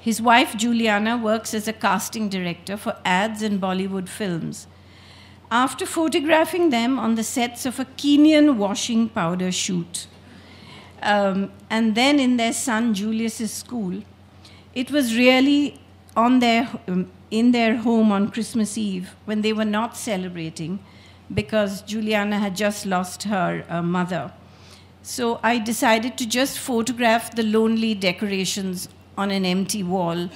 His wife Juliana works as a casting director for ads in Bollywood films. After photographing them on the sets of a Kenyan washing powder shoot, and then in their son Julius's school, it was really in their home on Christmas Eve when they were not celebrating because Juliana had just lost her mother. So I decided to just photograph the lonely decorations on an empty wall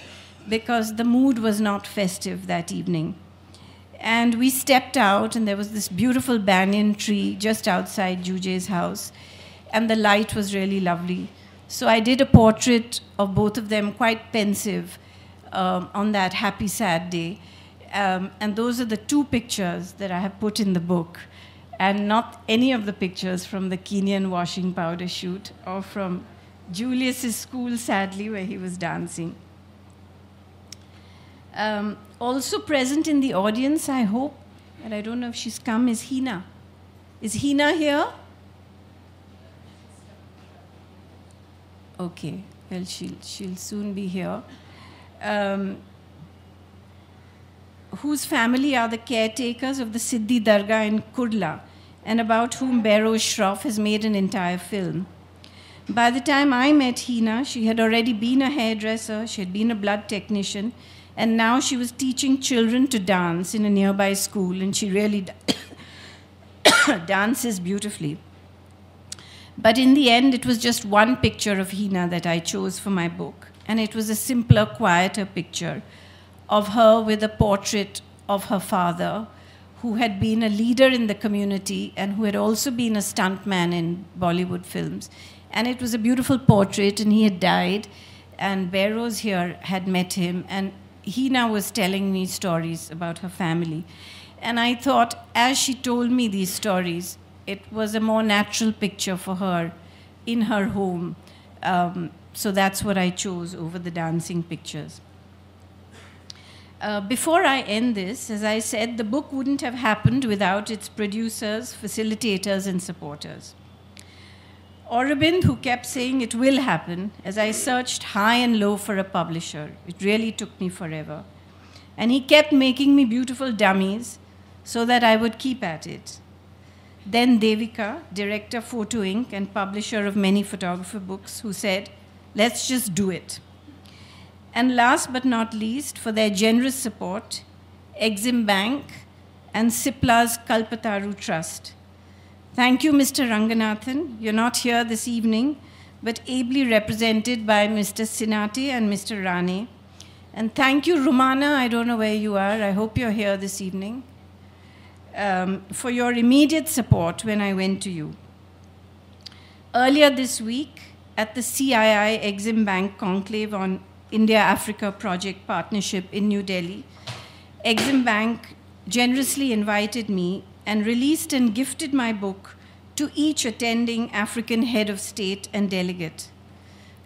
because the mood was not festive that evening. And we stepped out, and there was this beautiful banyan tree just outside Jujay's house, and the light was really lovely. So I did a portrait of both of them, quite pensive, on that happy, sad day. And those are the two pictures that I have put in the book, and not any of the pictures from the Kenyan washing powder shoot or from Julius's school, sadly, where he was dancing. Also present in the audience, I hope, and I don't know if she's come, is Hina. Is Hina here? Okay, well, she'll soon be here. Whose family are the caretakers of the Siddi Dargah in Kurla, and about whom Beheroze Shroff has made an entire film. By the time I met Hina, she had already been a hairdresser, she had been a blood technician, and now she was teaching children to dance in a nearby school, and she really dances beautifully. But in the end, it was just one picture of Hina that I chose for my book, and it was a simpler, quieter picture of her with a portrait of her father, who had been a leader in the community and who had also been a stuntman in Bollywood films. And it was a beautiful portrait, and he had died, and Beheroze here had met him, and Hina was telling me stories about her family. And I thought, as she told me these stories, it was a more natural picture for her in her home. So that's what I chose over the dancing pictures. Before I end this, as I said, the book wouldn't have happened without its producers, facilitators, and supporters. Aurobindo, who kept saying it will happen, as I searched high and low for a publisher. It really took me forever. And he kept making me beautiful dummies so that I would keep at it. Then Devika, director Photoink and publisher of many photographer books, who said, let's just do it. And last but not least, for their generous support, Exim Bank and Sipla's Kalpataru Trust. Thank you, Mr. Ranganathan. You're not here this evening, but ably represented by Mr. Sinati and Mr. Rane. And thank you, Rumana. I don't know where you are. I hope you're here this evening. For your immediate support when I went to you. Earlier this week, at the CII Exim Bank Conclave on India-Africa Project Partnership in New Delhi, Exim Bank generously invited me and released and gifted my book to each attending African head of state and delegate.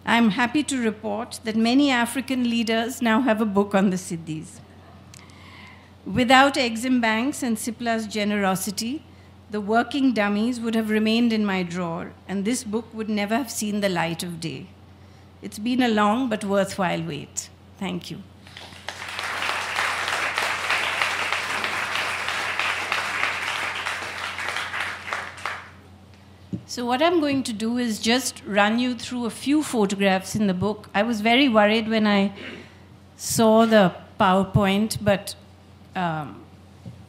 I'm happy to report that many African leaders now have a book on the Siddhis. Without Exim Bank's and Sipla's generosity, the working dummies would have remained in my drawer, and this book would never have seen the light of day. It's been a long but worthwhile wait. Thank you. So what I'm going to do is just run you through a few photographs in the book. I was very worried when I saw the PowerPoint, but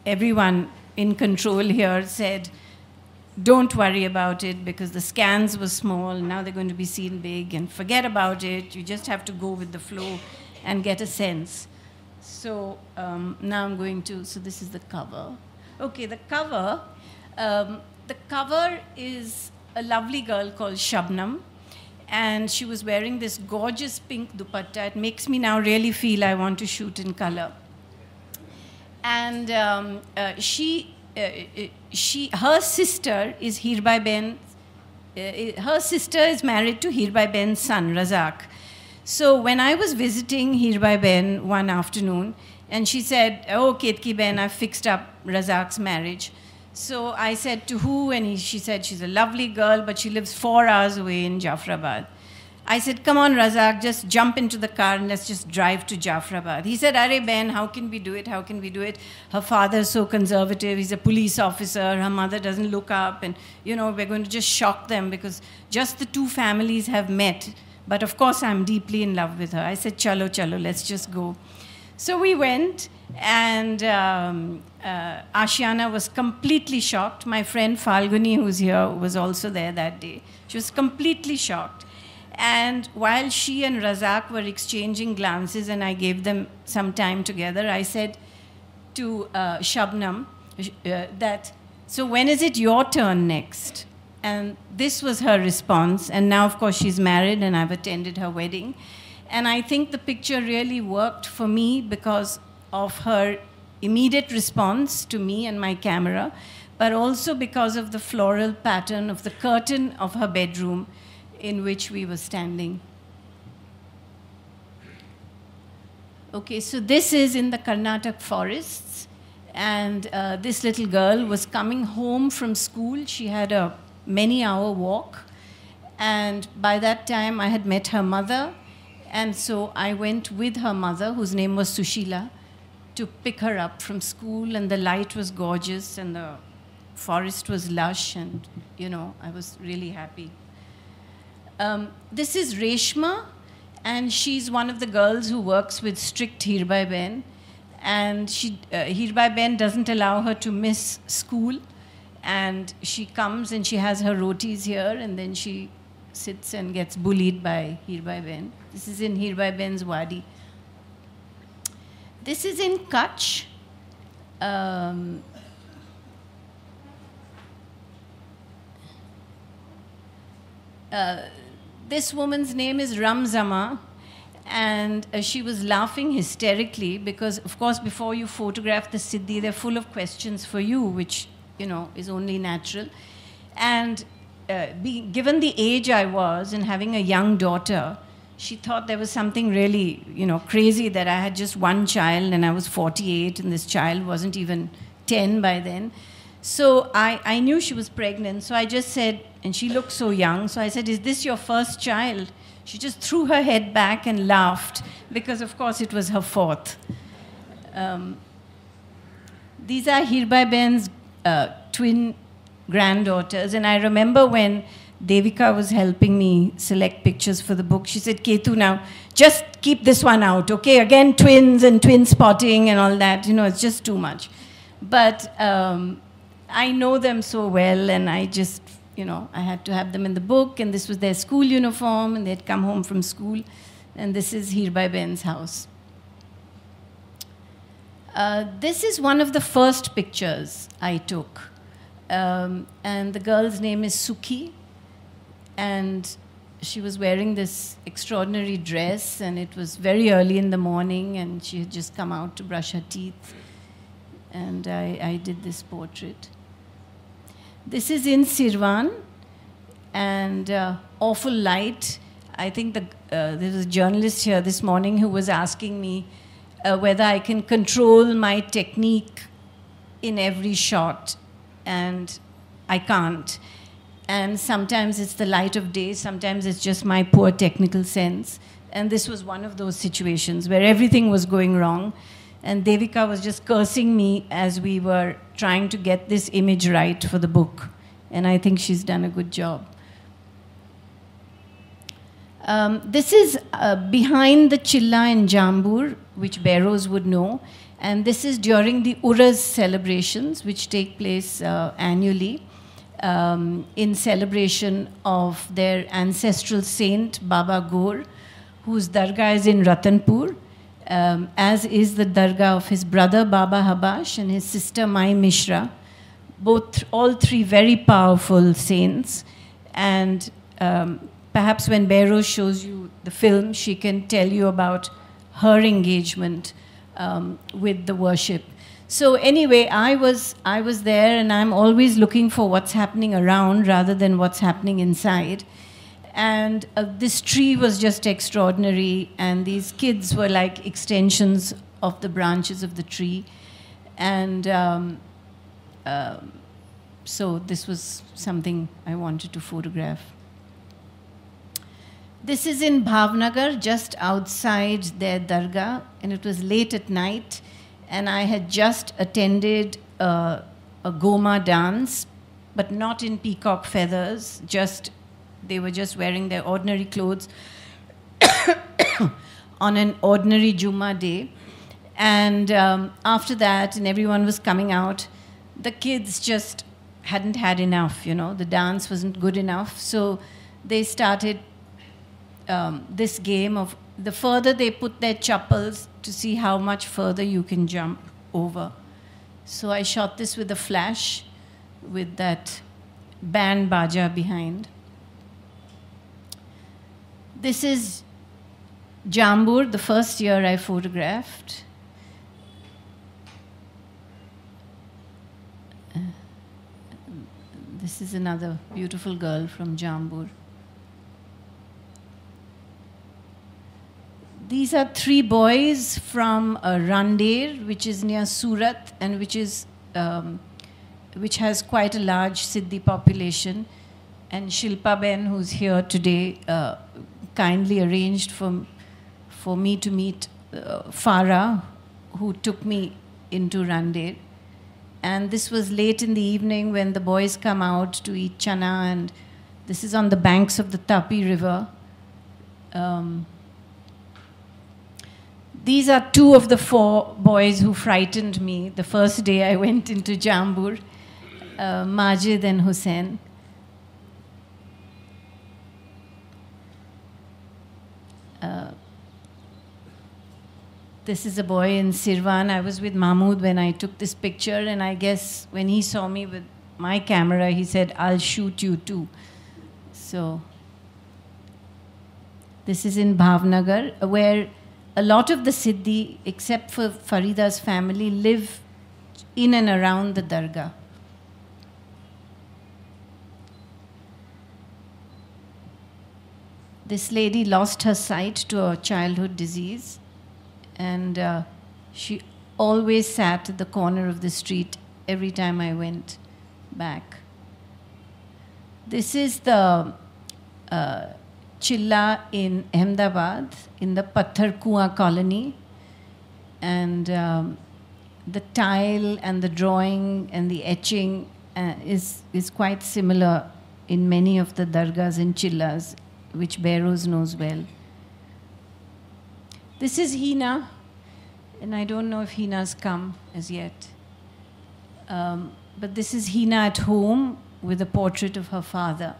everyone in control here said, don't worry about it because the scans were small, now they're going to be seen big, and forget about it, you just have to go with the flow and get a sense. So now I'm going to, so this is the cover. Okay, the cover is a lovely girl called Shabnam, and she was wearing this gorgeous pink dupatta. It makes me now really feel I want to shoot in color. And her sister is Hirbai Ben. Her sister is married to Hirbai Ben's son, Razak. So when I was visiting Hirbai Ben one afternoon, and she said, oh, Ketki Ben, I fixed up Razak's marriage. So I said, to who? And she said, she's a lovely girl, but she lives 4 hours away in Jaffrabad. I said, come on, Razak, just jump into the car and let's just drive to Jaffrabad. He said, Arey Ben, how can we do it? How can we do it? Her father's so conservative. He's a police officer. Her mother doesn't look up. And, you know, we're going to just shock them because just the two families have met. But, of course, I'm deeply in love with her. I said, chalo, chalo, let's just go. So we went, and Ashiana was completely shocked. My friend Falguni, who's here, was also there that day. She was completely shocked. And while she and Razak were exchanging glances and I gave them some time together, I said to Shabnam that, so when is it your turn next? And this was her response. And now, of course, she's married and I've attended her wedding. And I think the picture really worked for me because of her immediate response to me and my camera, but also because of the floral pattern of the curtain of her bedroom in which we were standing. Okay, so this is in the Karnataka forests, and this little girl was coming home from school. She had a many-hour walk, and by that time I had met her mother, and so I went with her mother, whose name was Sushila, to pick her up from school, and the light was gorgeous, and the forest was lush, and, you know, I was really happy. This is Reshma, and she's one of the girls who works with strict Hirbai Ben. And Hirbai Ben doesn't allow her to miss school. And she comes and she has her rotis here, and then she sits and gets bullied by Hirbai Ben. This is in Hirbai Ben's wadi. This is in Kutch. This woman's name is Ramzama, and she was laughing hysterically because, of course, before you photograph the Siddhi, they're full of questions for you, which, you know, is only natural. And given the age I was and having a young daughter, she thought there was something really, you know, crazy that I had just one child and I was 48 and this child wasn't even 10 by then. So I knew she was pregnant, so I just said, and she looked so young, so I said, is this your first child? She just threw her head back and laughed, because of course it was her fourth. These are Hirbai Ben's twin granddaughters, and I remember when Devika was helping me select pictures for the book, she said, Ketu, now just keep this one out, okay? Again, twins and twin spotting and all that, you know, it's just too much. But I know them so well, and I just, you know, I had to have them in the book, and this was their school uniform, and they'd come home from school, and this is Hirbai Ben's house. This is one of the first pictures I took, and the girl's name is Suki, and she was wearing this extraordinary dress, and it was very early in the morning, and she had just come out to brush her teeth. And I did this portrait. This is in Sirwan, and awful light. I think there was a journalist here this morning who was asking me whether I can control my technique in every shot, and I can't. And sometimes it's the light of day, sometimes it's just my poor technical sense. And this was one of those situations where everything was going wrong. And Devika was just cursing me as we were trying to get this image right for the book. And I think she's done a good job. This is behind the Chilla in Jambur, which Beheroze would know. And this is during the Uruz celebrations, which take place annually in celebration of their ancestral saint, Baba Gaur, whose dargah is in Ratanpur. As is the dargah of his brother Baba Habash and his sister Mai Mishra, all three very powerful saints. And perhaps when Beheroze shows you the film, she can tell you about her engagement with the worship. So anyway, I was there, and I'm always looking for what's happening around rather than what's happening inside. And this tree was just extraordinary, and these kids were like extensions of the branches of the tree. And so this was something I wanted to photograph. This is in Bhavnagar, just outside their dargah, and it was late at night, and I had just attended a Goma dance, but not in peacock feathers, just they were just wearing their ordinary clothes on an ordinary Juma day. And after that, and everyone was coming out, the kids just hadn't had enough, you know, the dance wasn't good enough. So they started this game of, the further they put their chappals to see how much further you can jump over. So I shot this with a flash, with that band baja behind. This is Jambur, the first year I photographed. This is another beautiful girl from Jambur. These are three boys from Rander, which is near Surat, and which is which has quite a large Siddhi population. And Shilpa Ben, who's here today, kindly arranged for me to meet Farah, who took me into Rander. And this was late in the evening when the boys come out to eat chana, and this is on the banks of the Tapi River. These are two of the four boys who frightened me the first day I went into Jambur, Majid and Hussein. This is a boy in Sirwan. I was with Mahmood when I took this picture, and I guess when he saw me with my camera, he said, "I'll shoot you too." So this is in Bhavnagar, where a lot of the Siddhi, except for Farida's family, live in and around the Dargah. This lady lost her sight to a childhood disease, and she always sat at the corner of the street every time I went back. This is the Chilla in Ahmedabad, in the Pathar Kua colony. And the tile and the drawing and the etching is quite similar in many of the dargahs and chillas, which Beheroze knows well. This is Hina, and I don't know if Hina's come as yet. But this is Hina at home with a portrait of her father.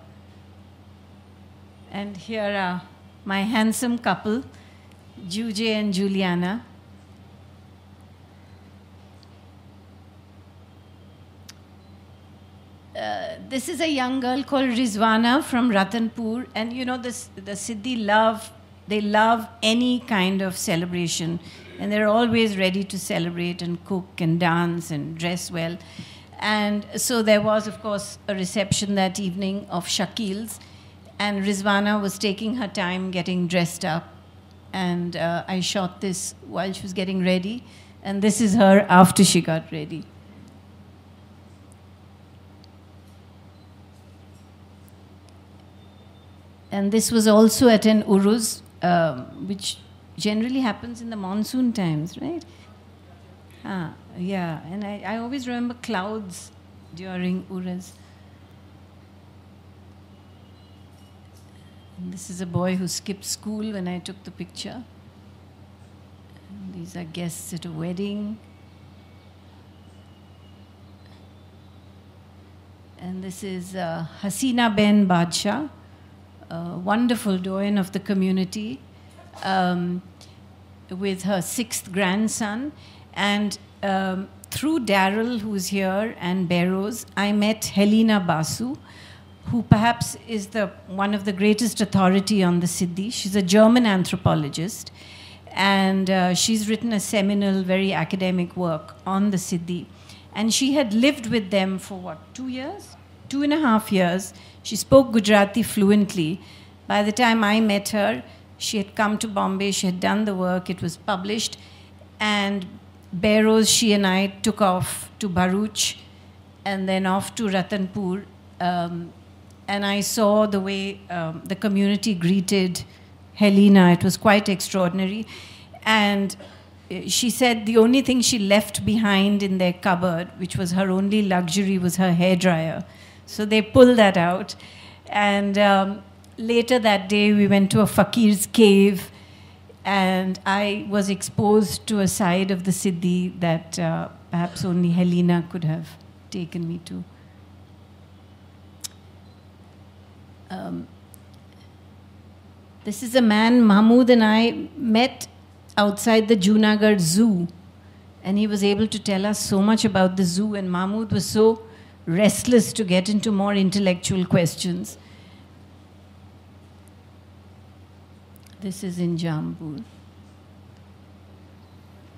And here are my handsome couple, Juje and Juliana. This is a young girl called Rizwana from Ratanpur, and you know this, the Siddhi love, they love any kind of celebration, and they're always ready to celebrate and cook and dance and dress well. And so there was, of course, a reception that evening of Shakil's, and Rizwana was taking her time getting dressed up. And I shot this while she was getting ready, and this is her after she got ready. And this was also at an Uruz, which generally happens in the monsoon times, right? Ah, yeah, and I always remember clouds during Uruz. And this is a boy who skipped school when I took the picture. And these are guests at a wedding. And this is Hasina Ben Badshah, a wonderful doyen of the community, with her 6th grandson. And through Daryl, who's here, and Beheroze, I met Helena Basu, who perhaps is one of the greatest authority on the Siddhi. She's a German anthropologist, and she's written a seminal, very academic work on the Siddhi. And she had lived with them for, what, 2 years? 2.5 years. She spoke Gujarati fluently. By the time I met her, she had come to Bombay, she had done the work, it was published, and Beheroze, she and I took off to Bharuch, and then off to Ratanpur, and I saw the way the community greeted Helena. It was quite extraordinary. And she said the only thing she left behind in their cupboard, which was her only luxury, was her hairdryer. So they pulled that out. And later that day, we went to a fakir's cave. And I was exposed to a side of the Siddhi that perhaps only Helena could have taken me to. This is a man Mahmood and I met outside the Junagadh Zoo. And he was able to tell us so much about the zoo. And Mahmood was so restless to get into more intellectual questions. This is in Jambur.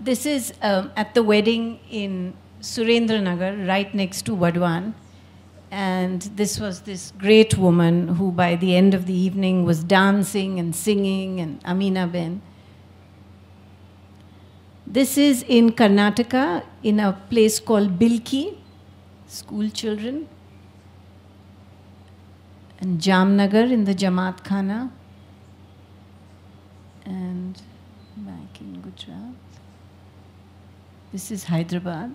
This is at the wedding in Surendranagar, right next to Vadwan. And this was this great woman who by the end of the evening was dancing and singing, and Amina Ben. This is in Karnataka, in a place called Bilki, school children. And Jamnagar in the Jamaat Khana. And back in Gujarat. This is Hyderabad.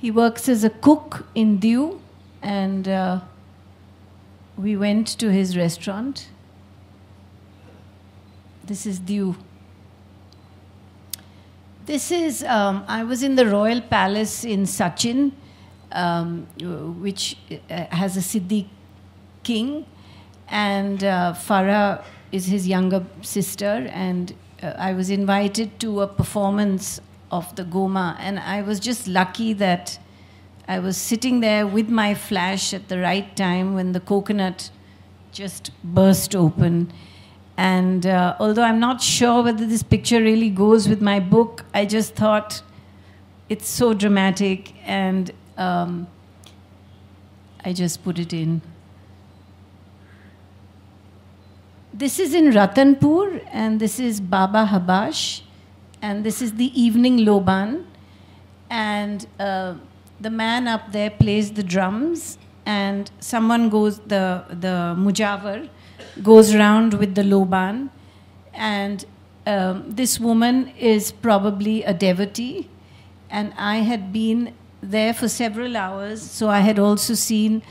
He works as a cook in Diu. And we went to his restaurant. This is Diu. This is, I was in the Royal Palace in Sachin, which has a Siddhi king. And Farah is his younger sister. And I was invited to a performance of the Goma. And I was just lucky that I was sitting there with my flash at the right time when the coconut just burst open. And although I'm not sure whether this picture really goes with my book, I just thought it's so dramatic, and I just put it in. This is in Ratanpur, and this is Baba Habash, and this is the evening loban. And the man up there plays the drums, and someone goes, the mujawar goes round with the loban. And this woman is probably a devotee. And I had been there for several hours, so I had also seen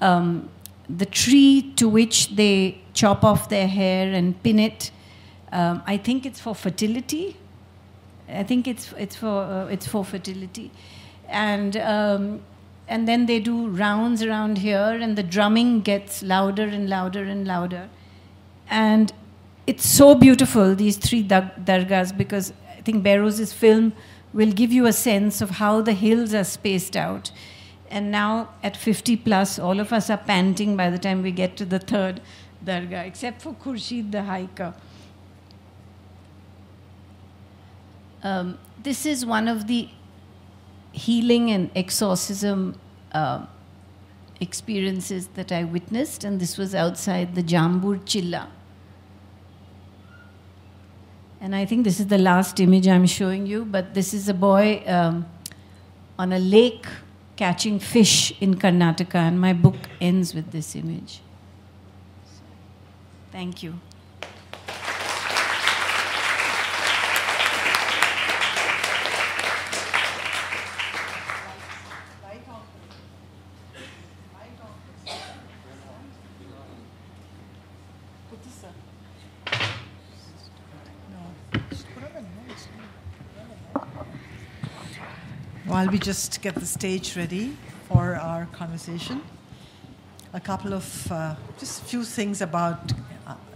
the tree to which they chop off their hair and pin it. I think it's for fertility. I think it's for fertility. And then they do rounds around here, and the drumming gets louder and louder and louder. And it's so beautiful, these three dargahs, because I think Behroze's film will give you a sense of how the hills are spaced out. And now at 50 plus, all of us are panting by the time we get to the third dargah, except for Khurshid the hiker. This is one of the healing and exorcism experiences that I witnessed, and this was outside the Jambur Chilla. And I think this is the last image I'm showing you, but this is a boy on a lake catching fish in Karnataka, and my book ends with this image. So, thank you. While we just get the stage ready for our conversation, a couple of just a few things about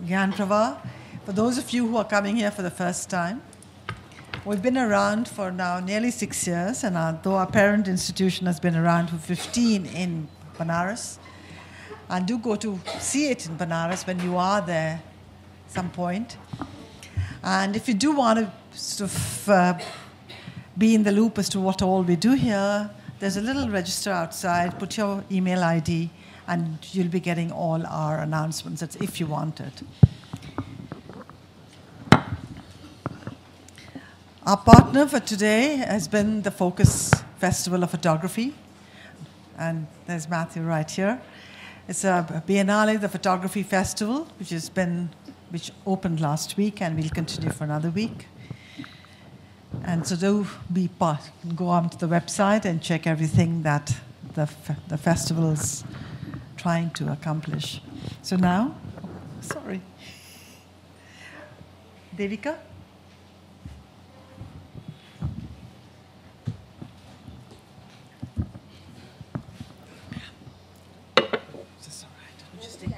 Gyan Prabha. For those of you who are coming here for the first time, we've been around for now nearly 6 years, and though our parent institution has been around for 15 in Banaras, and do go to see it in Banaras when you are there at some point. And if you do want to sort of be in the loop as to what all we do here, there's a little register outside. Put your email ID and you'll be getting all our announcements. That's if you want it. Our partner for today has been the Focus Festival of Photography. And there's Matthew right here. It's a Biennale, the Photography Festival, which opened last week and will continue for another week. And so do be part, go on to the website and check everything that the festival's trying to accomplish. So now, sorry. Devika? It's all right.